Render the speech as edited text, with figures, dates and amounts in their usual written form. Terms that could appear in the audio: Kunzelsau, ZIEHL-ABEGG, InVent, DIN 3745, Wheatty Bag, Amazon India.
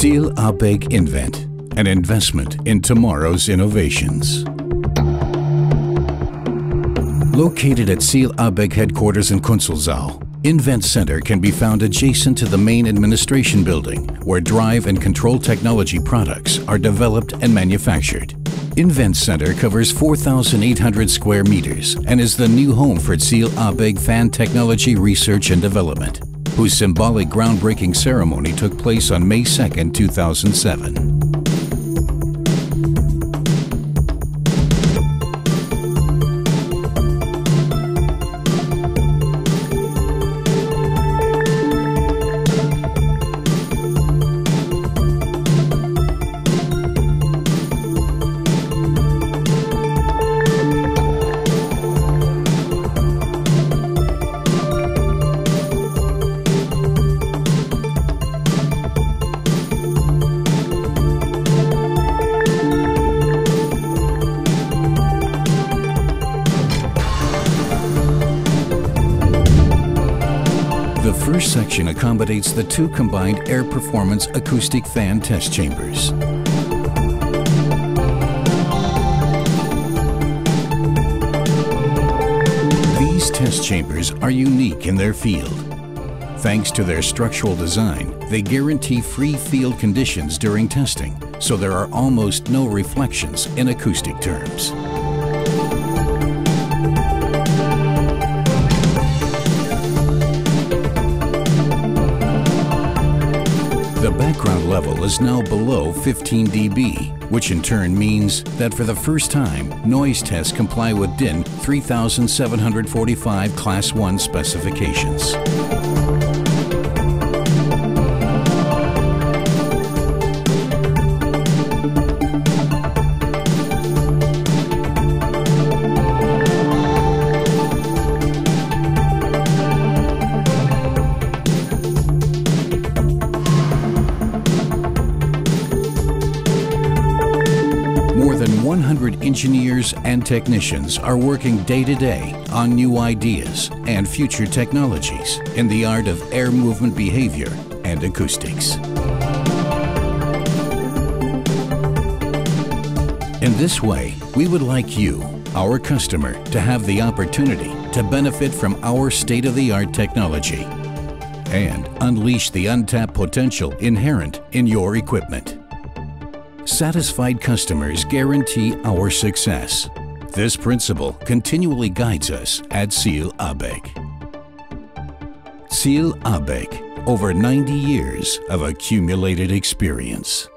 ZIEHL-ABEGG InVent, an investment in tomorrow's innovations. Located at ZIEHL-ABEGG headquarters in Kunzelsau, InVent Center can be found adjacent to the main administration building, where drive and control technology products are developed and manufactured. InVent Center covers 4,800 square meters and is the new home for ZIEHL-ABEGG Fan Technology Research and Development, whose symbolic groundbreaking ceremony took place on May 2, 2007. The first section accommodates the two combined air performance acoustic fan test chambers. These test chambers are unique in their field. Thanks to their structural design, they guarantee free field conditions during testing, so there are almost no reflections in acoustic terms. The background level is now below 15 dB, which in turn means that for the first time, noise tests comply with DIN 3745 Class 1 specifications. More than 100 engineers and technicians are working day to day on new ideas and future technologies in the art of air movement behavior and acoustics. In this way, we would like you, our customer, to have the opportunity to benefit from our state-of-the-art technology and unleash the untapped potential inherent in your equipment. Satisfied customers guarantee our success. This principle continually guides us at ZIEHL-ABEGG. ZIEHL-ABEGG, over 90 years of accumulated experience.